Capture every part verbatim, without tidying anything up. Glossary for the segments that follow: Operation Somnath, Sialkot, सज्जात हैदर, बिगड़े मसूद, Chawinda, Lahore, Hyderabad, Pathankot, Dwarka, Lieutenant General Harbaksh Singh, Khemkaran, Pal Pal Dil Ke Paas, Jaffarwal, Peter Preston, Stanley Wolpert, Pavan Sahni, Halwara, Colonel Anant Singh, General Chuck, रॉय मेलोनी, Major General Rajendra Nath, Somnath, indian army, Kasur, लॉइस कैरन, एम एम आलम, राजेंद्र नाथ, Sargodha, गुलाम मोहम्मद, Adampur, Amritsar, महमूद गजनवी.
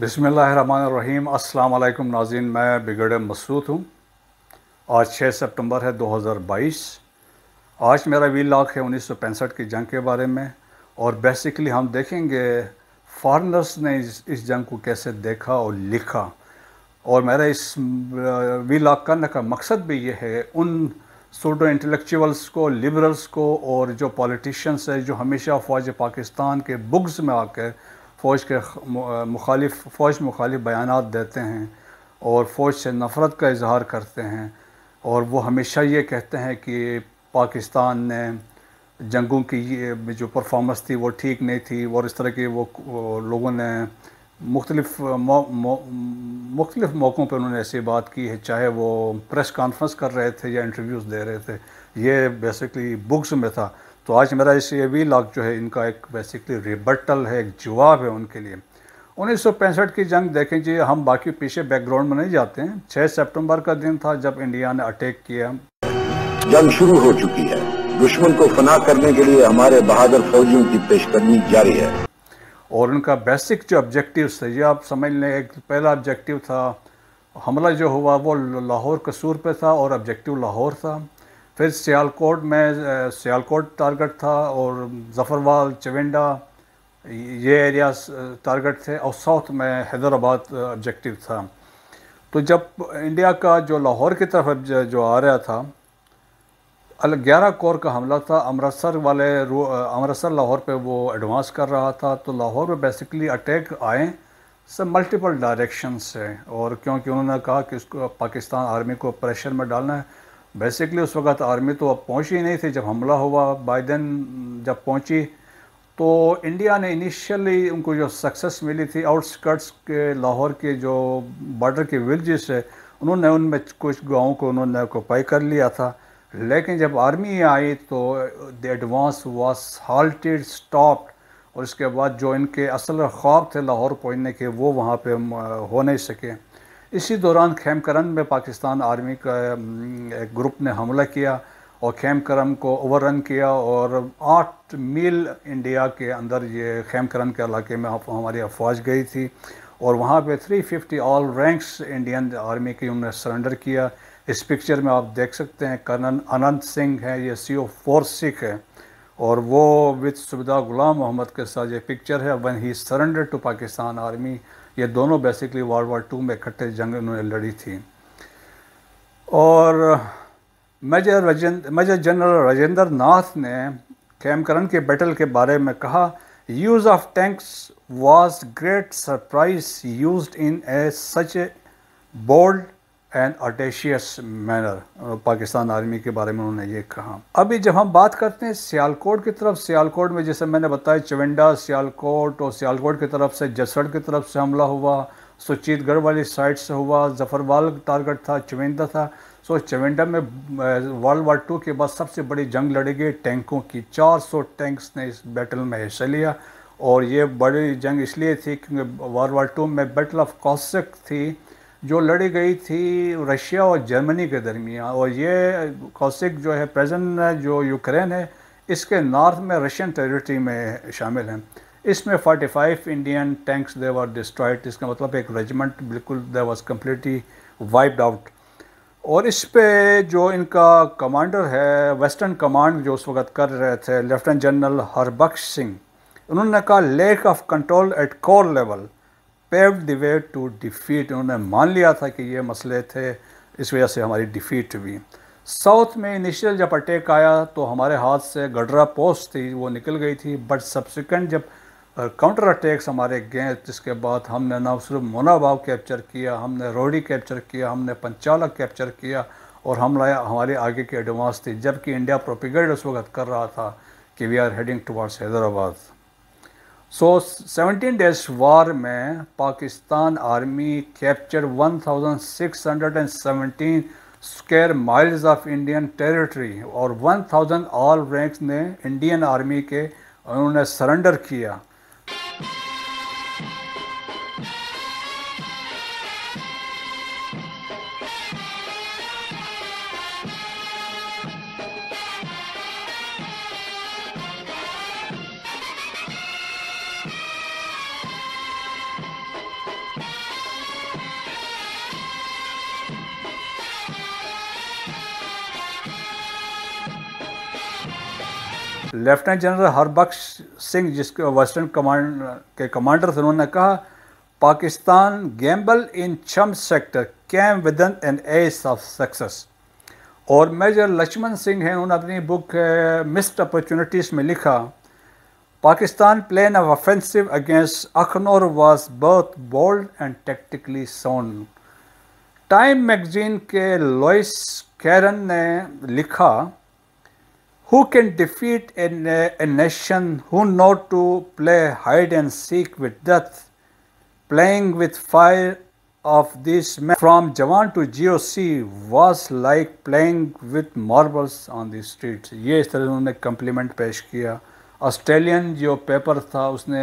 बिस्मिल्लाहिर्रहमानिर्रहीम। अस्सलाम वालेकुम नाज़रीन, मैं बिगड़े मसूद हूँ। आज छह सितंबर है दो हज़ार बाईस। आज मेरा वीलॉग है उन्नीस सौ पैंसठ की जंग के बारे में और बेसिकली हम देखेंगे फॉरेनर्स ने इस, इस जंग को कैसे देखा और लिखा। और मेरा इस वीलॉग करने का मकसद भी ये है उन सोडो इंटेलेक्चुअल्स को, लिबरल्स को और जो पॉलिटिशियंस है जो हमेशा फ़ौज पाकिस्तान के बुग्स में आकर फ़ौज के मुखालिफ फ़ौज मुखालिफ बयानात देते हैं और फ़ौज से नफ़रत का इजहार करते हैं। और वो हमेशा ये कहते हैं कि पाकिस्तान ने जंगों की ये जो परफॉर्मेंस थी वो ठीक नहीं थी और इस तरह के वो लोगों ने मुख्तलिफ मुख्तलिफ मौक़ों पर उन्होंने ऐसी बात की है, चाहे वो प्रेस कॉन्फ्रेंस कर रहे थे या इंटरव्यूज़ दे रहे थे। ये बेसिकली बुक्स में था। तो आज मेरा इस ये वीलॉग जो है इनका एक बेसिकली रिबटल है, एक जवाब है उनके लिए। उन्नीस सौ पैंसठ की जंग देखें जी, हम बाकी पीछे बैकग्राउंड में नहीं जाते हैं। छह सितंबर का दिन था जब इंडिया ने अटैक किया। जंग शुरू हो चुकी है, दुश्मन को फना करने के लिए हमारे बहादुर फौजियों की पेशकदमी जारी है। और उनका बेसिक जो ऑब्जेक्टिव थे ये आप समझ लें। एक पहला ऑब्जेक्टिव था, हमला जो हुआ वो लाहौर कसूर पर था और ऑब्जेक्टिव लाहौर था। फिर सियालकोट में सियालकोट टारगेट था और जफरवाल, चविंडा ये एरिया टारगेट थे और साउथ में हैदराबाद ऑब्जेक्टिव था। तो जब इंडिया का जो लाहौर की तरफ जो आ रहा था ग्यारह कोर का हमला था, अमृतसर वाले अमृतसर लाहौर पे वो एडवांस कर रहा था। तो लाहौर पे बेसिकली अटैक आए सब मल्टीपल डायरेक्शन से और क्योंकि उन्होंने कहा कि उसको पाकिस्तान आर्मी को प्रेशर में डालना है। बेसिकली उस वक़्त आर्मी तो अब पहुंची नहीं थी जब हमला हुआ। बाइडन जब पहुंची तो इंडिया ने इनिशियली उनको जो सक्सेस मिली थी आउटस्कर्ट्स के लाहौर के जो बॉर्डर के विलेजेस है उन्होंने उनमें कुछ गांवों को उन्होंने ऑक्यूपाई कर लिया था। लेकिन जब आर्मी आई तो the advance was halted, stopped. और इसके बाद जो इनके असल ख्वाब थे लाहौर पहुँचने के वो वहाँ पर हो नहीं सके। इसी दौरान खेमकरन में पाकिस्तान आर्मी का एक ग्रुप ने हमला किया और खेमकरन को ओवररन किया और आठ मील इंडिया के अंदर ये खेमकरन के इलाके में हमारी अफवाज गई थी और वहाँ पे तीन सौ पचास ऑल रैंक्स इंडियन आर्मी की उन्होंने सरेंडर किया। इस पिक्चर में आप देख सकते हैं कर्नल अनंत सिंह है, ये सी ओ फोर सिख है और वो विद सुबेदार गुलाम मोहम्मद के साथ ये पिक्चर है वन ही सरेंडर टू पाकिस्तान आर्मी। ये दोनों बेसिकली वर्ल्ड वार टू में इकट्ठे जंग उन्होंने लड़ी थी। और major Rajendra major general राजेंद्र नाथ ने खेमकरन के बैटल के बारे में कहा, use of tanks was great surprise used in a such a bold and audacious manner. Pakistan army के बारे में उन्होंने ये कहा। अभी जब हम बात करते हैं सियालकोट की तरफ, सियालकोट में जैसे मैंने बताया चविंडा, सियालकोट और सियालकोट की तरफ से जसड़ की तरफ से हमला हुआ, सुचीतगढ़ वाली साइड से हुआ, जफरवाल टारगेट था, चविंडा था। सो चविंडा में वर्ल्ड वार टू के बाद सबसे बड़ी जंग लड़ी गई टैंकों की। चार सौ टैंक्स ने इस बैटल में हिस्सा लिया और ये बड़ी जंग इसलिए थी क्योंकि वर्ल्ड वार टू में बैटल ऑफ कॉसक थी जो लड़ी गई थी रशिया और जर्मनी के दरमियान। और ये कॉसिक जो है प्रेजेंट है जो यूक्रेन है इसके नॉर्थ में रशियन टेरिटरी में शामिल हैं। इसमें पैंतालीस Indian tanks they were destroyed. इसका मतलब एक रेजिमेंट बिल्कुल they was completely wiped out. और इस पे जो इनका कमांडर है वेस्टर्न कमांड जो उस वक़्त कर रहे थे लेफ्टिनेंट जनरल हरबख्श सिंह, उन्होंने कहा lack of control at core level paved the way to defeat. उन्होंने मान लिया था कि ये मसले थे, इस वजह से हमारी डिफीट हुई। साउथ में इनिशियल जब अटैक आया तो हमारे हाथ से गडरा पोस्ट थी वो निकल गई थी, बट सब्सिक्वेंट जब काउंटर अटैक्स हमारे गए जिसके बाद हमने ना सिर्फ मोनाबाव कैप्चर किया, हमने रोडी कैप्चर किया, हमने पंचाला कैप्चर किया और हमला हमारे आगे की एडवांस थी। जबकि इंडिया प्रोपेगेंडा उस वक्त कर रहा था कि we are heading towards Hyderabad. So seventeen days war में पाकिस्तान आर्मी कैप्चर सोलह सौ सत्रह square miles of Indian territory और एक हज़ार ऑल रैंक्स ने इंडियन आर्मी के उन्होंने सरेंडर किया। लेफ्टिनेंट जनरल हरबख्श सिंह जिसके वेस्टर्न कमांड के कमांडर थे, उन्होंने कहा Pakistan gamble in Chhamb sector came with an ace of success. और मेजर लक्ष्मण सिंह हैं, उन्होंने अपनी बुक मिस्ड अपॉर्चुनिटीज़ में लिखा Pakistan plan of offensive against Akhnoor was both bold and tactically sound. Time magazine के लॉइस कैरन ने लिखा who can defeat a nation who know to play hide and seek with death playing with fire of this man from jawan to GOC was like playing with marbles on the streets. ये इस तरह उन्होंने complement पेश किया। Australian जो paper था उसने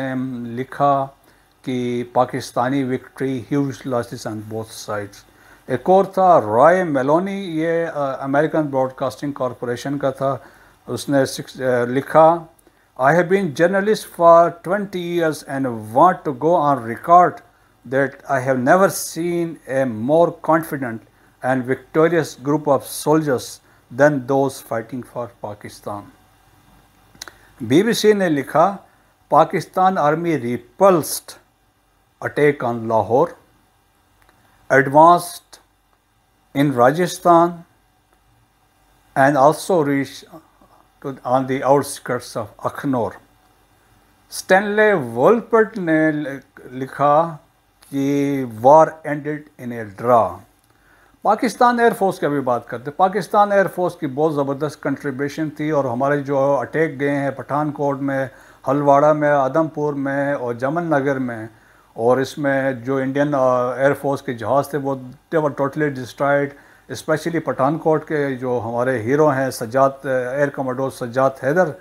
लिखा कि Pakistani victory huge losses on both sides. एक और था रॉय मेलोनी, ये अमेरिकन ब्रॉडकास्टिंग कॉरपोरेशन का था, उसने सिक्स, आ, लिखा I have been journalist for twenty years and want to go on record that I have never seen a more confident and victorious group of soldiers than those fighting for Pakistan. BBC ने लिखा Pakistan army repulsed attack on Lahore, advanced in Rajasthan and also reached to, on the outskirts of Akhnoor. Stanley Wolpert ने लिखा कि war ended in a draw। Pakistan air force की भी बात करते, Pakistan air force की बहुत ज़बरदस्त कंट्रीब्यूशन थी और हमारे जो अटैक गए हैं पठानकोट में, हलवाड़ा में, आदमपुर में और जमनगर में, और इसमें जो इंडियन एयरफोर्स के जहाज़ थे वो they were totally destroyed. Specially Pathankot के जो हमारे हीरो हैं सज्जात, एयर कमांडो सज्जात हैदर,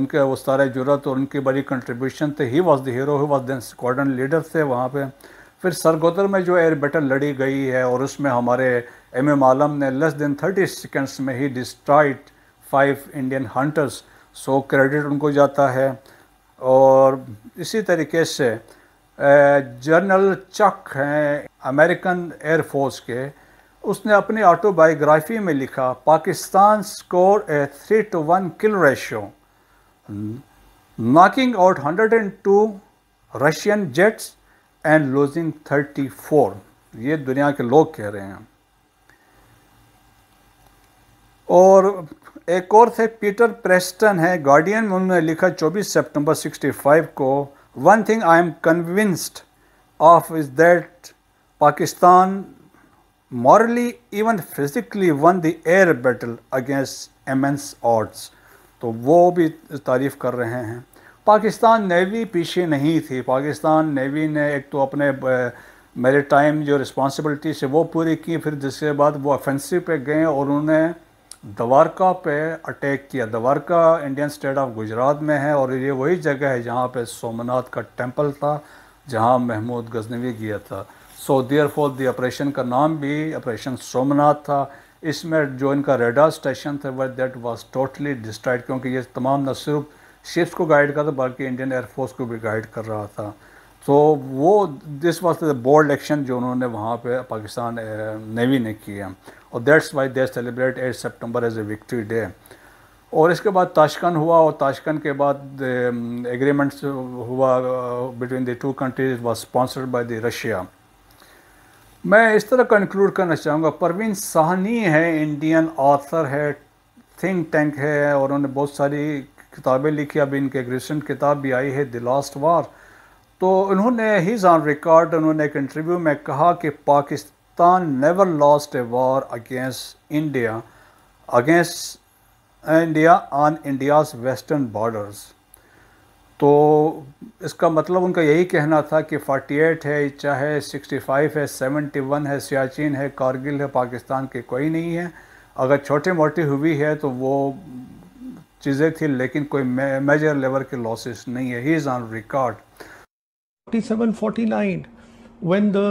उनके वो सारे जुरत और उनकी बड़ी कंट्रीब्यूशन थे। He was the hero, he was the squadron leader थे वहाँ पे। फिर सरगोदर में जो एयर बैटल लड़ी गई है और उसमें हमारे एम एम आलम ने लेस दैन थर्टी सेकेंड्स में ही destroyed five Indian hunters, so credit उनको जाता है। और इसी तरीके से जनरल चक हैं अमेरिकन एयरफोर्स के, उसने अपनी ऑटोबायोग्राफी में लिखा Pakistan score a three to one kill ratio knocking out hundred and two Russian jets and losing thirty four. ये दुनिया के लोग कह रहे हैं। और एक और थे पीटर प्रेस्टन है गार्डियन, उन्होंने लिखा चौबीस सितंबर सिक्सटी फाइव को One thing I am convinced of is that Pakistan morally even physically won the air battle against immense odds। तो वो भी तारीफ़ कर रहे हैं। पाकिस्तान नेवी पीछे नहीं थी, पाकिस्तान नेवी ने एक तो अपने मैरीटाइम जो रिस्पॉन्सिबिलिटी से वो पूरी की, फिर जिसके बाद वो ऑफेंसिव पे गए और उन्होंने द्वारका पे अटैक किया। Dwarka Indian state of Gujarat में है और ये वही जगह है जहाँ पे सोमनाथ का टेंपल था, जहाँ महमूद गजनवी गया था। सो देयरफॉर द ऑपरेशन का नाम भी ऑपरेशन सोमनाथ था। इसमें जो इनका रेडार स्टेशन था वह दैट वाज टोटली डिस्ट्रॉयड, क्योंकि ये तमाम न सिर्फ शिप्स को गाइड करता बल्कि इंडियन एयरफोर्स को भी गाइड कर रहा था। तो वो this was the bold action जो उन्होंने वहाँ पे पाकिस्तान नेवी ने किया और that's why they celebrate eight September as a victory day. और इसके बाद ताशकंद हुआ और ताशकंद के बाद एग्रीमेंट्स हुआ between the two countries was sponsored by the Russia. मैं इस तरह कंक्लूड करना चाहूँगा। परवीन साहनी है, इंडियन ऑथर है, थिंक टैंक है और उन्होंने बहुत सारी किताबें लिखी। अब इनकी एक रिसेंट किताब भी आई है द लास्ट वार। तो उन्होंने हीज़ ऑन रिकॉर्ड, उन्होंने एक इंटरव्यू में कहा कि Pakistan never lost a war against India against India on India's western borders. तो इसका मतलब उनका यही कहना था कि अड़तालीस है, चाहे पैंसठ है, इकहत्तर है, सियाचिन है, कारगिल है, पाकिस्तान के कोई नहीं है। अगर छोटे मोटे हुई है तो वो चीज़ें थी, लेकिन कोई मेजर लेवल के लॉसेस नहीं है। He is on record. forty-seven forty-nine, when the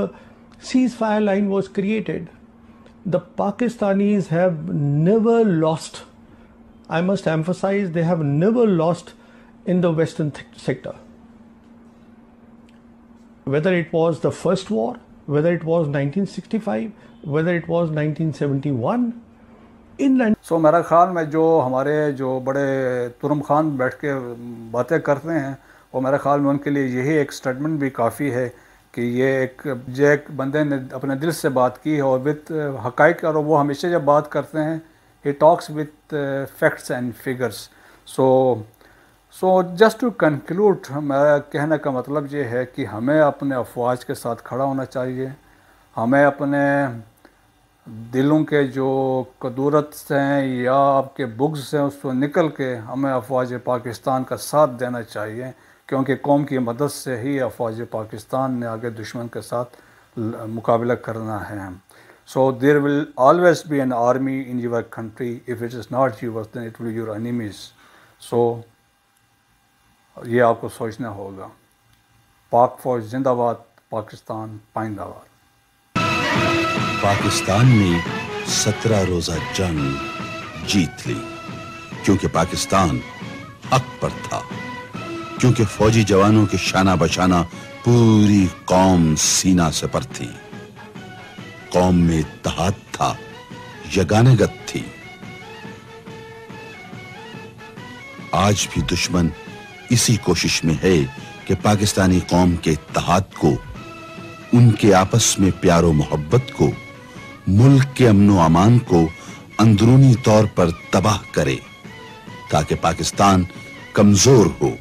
ceasefire line was created, the Pakistanis have never lost, I must emphasize, they have never lost in the Western sector. Whether it was the First War, whether it was nineteen sixty-five, whether it was nineteen seventy-one, inland. So मेरा ख्याल में जो हमारे जो बड़े तुरम खान बैठ के बातें करते हैं वो मेरा ख्याल में उनके लिए यही एक स्टेटमेंट भी काफ़ी है कि ये एक जो एक बंदे ने अपने दिल से बात की और विद हक़ाइक़, और वो हमेशा जब बात करते हैं he talks with facts and figures. So so just to conclude, मेरा कहने का मतलब ये है कि हमें अपने अफवाज के साथ खड़ा होना चाहिए, हमें अपने दिलों के जो कदूरत हैं या आपके बुग्स हैं उसको निकल के हमें अफवाज पाकिस्तान का साथ देना चाहिए, क्योंकि कौम की मदद से ही अफवाज पाकिस्तान ने आगे दुश्मन के साथ मुकाबला करना है। So there will always be an army in your country, if it is not yours then it will your enemies. सो ये आपको सोचना होगा। पाक फौज जिंदाबाद, पाकिस्तान पाइंदाबाद। पाकिस्तान ने सत्रह रोजा जंग जीत ली क्योंकि पाकिस्तान हक पर था, क्योंकि फौजी जवानों के शाना बशाना पूरी कौम सीना से पर थी। कौम में इत्तेहाद था, यगानगत थी। आज भी दुश्मन इसी कोशिश में है कि पाकिस्तानी कौम के इत्तेहाद को, उनके आपस में प्यार और मोहब्बत को, मुल्क के अमन और अमान को अंदरूनी तौर पर तबाह करे ताकि पाकिस्तान कमजोर हो।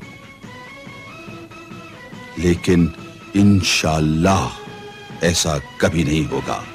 लेकिन इंशाअल्लाह ऐसा कभी नहीं होगा।